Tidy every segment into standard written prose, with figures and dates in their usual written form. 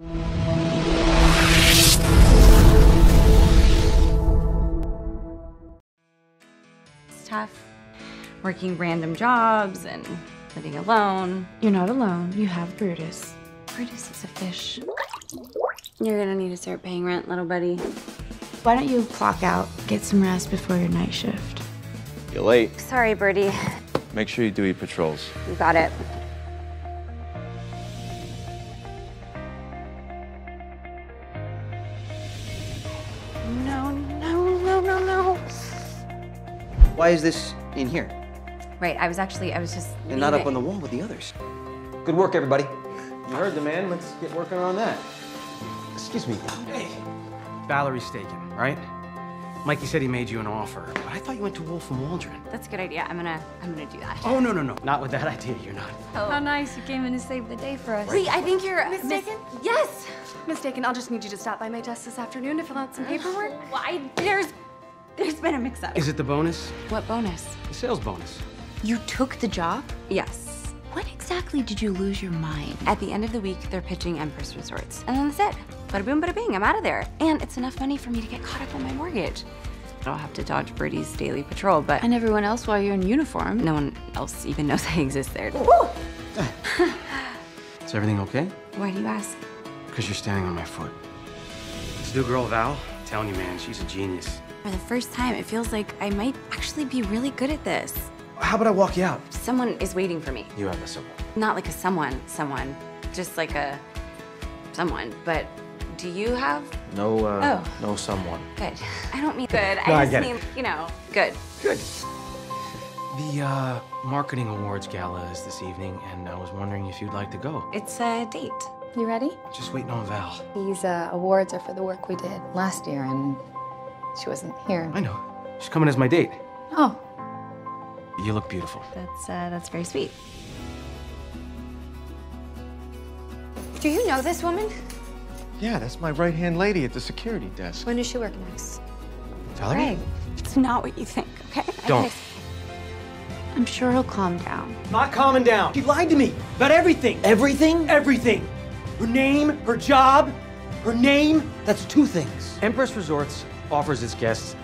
It's tough, working random jobs and living alone. You're not alone, you have Brutus. Brutus is a fish. You're gonna need to start paying rent, little buddy. Why don't you clock out, get some rest before your night shift? You're late. Sorry, Birdie. Make sure you do your patrols. You got it. No. Why is this in here? Right, I was just leaving. And not up on the wall with the others. Good work, everybody. You heard the man, let's get working on that. Excuse me. Hey. Valerie Stacken, right? Mikey said he made you an offer, but I thought you went to Wolf and Waldron. That's a good idea. I'm gonna do that. Oh, no. Not with that idea, you're not. Oh. How nice, you came in to save the day for us. Wait, I think you're mistaken? Yes! Mistaken, I'll just need you to stop by my desk this afternoon to fill out some paperwork. Why? There's been a mix-up. Is it the bonus? What bonus? The sales bonus. You took the job? Yes. When exactly did you lose your mind? At the end of the week, they're pitching Empress Resorts. And then that's it. Bada boom, bada bing, I'm out of there. And it's enough money for me to get caught up on my mortgage. I'll have to dodge Birdie's daily patrol, but... And everyone else while you're in uniform. No one else even knows I exist there. Woo! Is everything okay? Why do you ask? Because you're standing on my foot. This new girl, Val, I'm telling you, man, she's a genius. For the first time, it feels like I might actually be really good at this. How about I walk you out? Someone is waiting for me. You have a someone. Not like a someone. Just like a someone. But do you have? No, no someone. Good. I don't mean good. No, I just mean, you know, good. Good. The marketing awards gala is this evening, and I was wondering if you'd like to go. It's a date. You ready? Just waiting on Val. These awards are for the work we did last year, and she wasn't here. I know. She's coming as my date. Oh. You look beautiful. That's very sweet. Do you know this woman? Yeah, that's my right-hand lady at the security desk. When does she work next? Valerie? Right. It's not what you think, okay? Don't. I'm sure he'll calm down. Not calming down. She lied to me about everything. Everything? Everything. Her name, her job, her name. That's two things. Empress Resorts offers its guests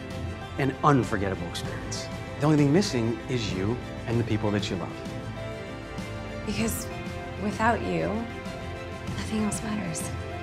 an unforgettable experience. The only thing missing is you and the people that you love. Because without you, nothing else matters.